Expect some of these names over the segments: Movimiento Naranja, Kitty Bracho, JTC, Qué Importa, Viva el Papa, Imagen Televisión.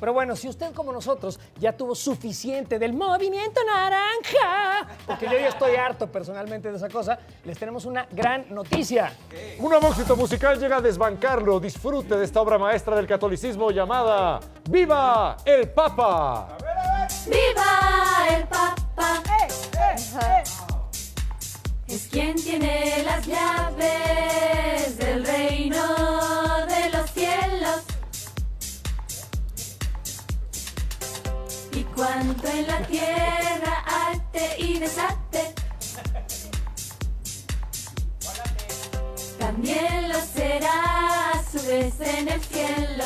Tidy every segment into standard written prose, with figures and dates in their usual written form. Pero bueno, si usted como nosotros ya tuvo suficiente del Movimiento Naranja, porque yo ya estoy harto personalmente de esa cosa, les tenemos una gran noticia. Un nuevo éxito musical llega a desbancarlo. Disfrute de esta obra maestra del catolicismo llamada ¡Viva el Papa! ¡Viva el Papa! Es quien tiene las llaves del reino de los cielos. Y cuanto en la tierra arte y desate, también lo será a su vez en el cielo.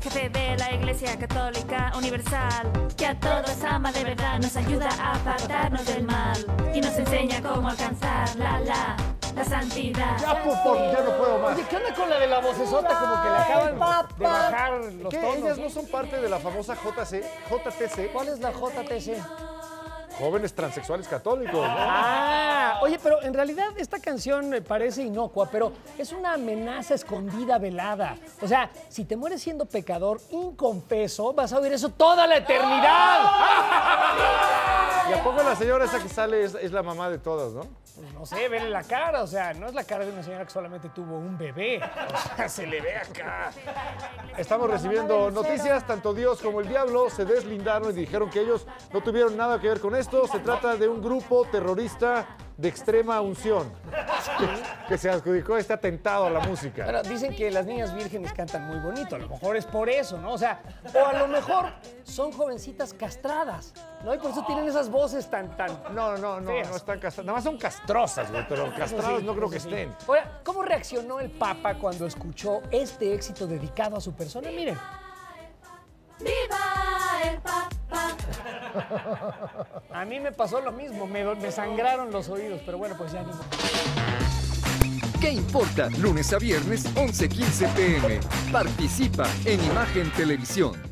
Jefe de la Iglesia Católica Universal, que a todos ama de verdad, nos ayuda a apartarnos del mal y nos enseña cómo alcanzar la santidad. Ya, por favor, ya no puedo más. Oye, ¿qué onda con la de la vocesota? Como que le acaban de bajar los tonos. ¿Ellas no son parte de la famosa JTC? ¿Cuál es la JTC? Jóvenes transexuales católicos, ¿no? Ah, oye, pero en realidad esta canción me parece inocua, pero es una amenaza escondida velada. O sea, si te mueres siendo pecador inconfeso, vas a oír eso toda la eternidad. ¿Y a poco la señora esa que sale es la mamá de todas, no? No sé, vele la cara, o sea, no es la cara de una señora que solamente tuvo un bebé. O sea, se le ve acá. Estamos recibiendo noticias, tanto Dios como el diablo se deslindaron y dijeron que ellos no tuvieron nada que ver con esto. Se trata de un grupo terrorista de extrema unción que se adjudicó este atentado a la música. Pero dicen que las niñas vírgenes cantan muy bonito, a lo mejor es por eso, ¿no? O sea, o a lo mejor son jovencitas castradas, ¿no? Y por eso tienen esas voces tan... No están castradas, nada más son castrosas, güey, pero castradas sí, no creo que estén. Ahora, ¿cómo reaccionó el Papa cuando escuchó este éxito dedicado a su persona? Miren. ¡Viva el Papa! A mí me pasó lo mismo, me sangraron los oídos, pero bueno, pues ya ni modo. ¿Qué importa? Lunes a viernes, 11:15 p.m. Participa en Imagen Televisión.